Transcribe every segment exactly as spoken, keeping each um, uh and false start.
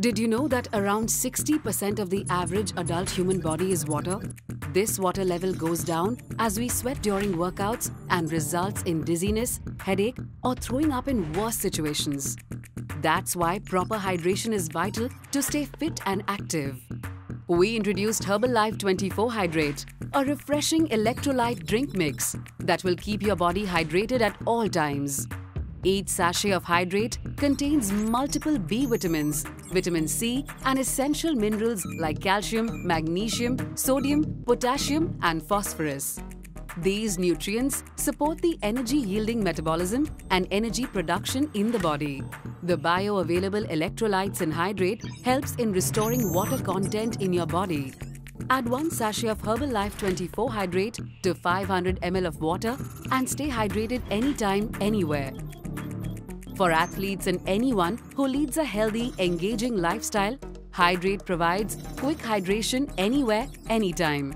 Did you know that around sixty percent of the average adult human body is water? This water level goes down as we sweat during workouts and results in dizziness, headache, or throwing up in worse situations. That's why proper hydration is vital to stay fit and active. We introduced Herbalife twenty-four Hydrate, a refreshing electrolyte drink mix that will keep your body hydrated at all times. Each sachet of Hydrate contains multiple B vitamins, vitamin C, and essential minerals like calcium, magnesium, sodium, potassium, and phosphorus. These nutrients support the energy-yielding metabolism and energy production in the body. The bioavailable electrolytes in Hydrate helps in restoring water content in your body. Add one sachet of Herbalife twenty-four Hydrate to five hundred milliliters of water and stay hydrated anytime, anywhere. For athletes and anyone who leads a healthy, engaging lifestyle, Hydrate provides quick hydration anywhere, anytime.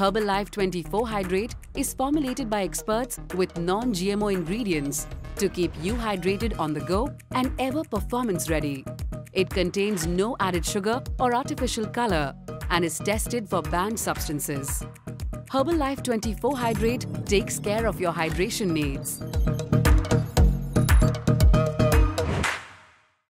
Herbalife twenty-four Hydrate is formulated by experts with non G M O ingredients to keep you hydrated on the go and ever performance ready. It contains no added sugar or artificial color and is tested for banned substances. Herbalife twenty-four Hydrate takes care of your hydration needs.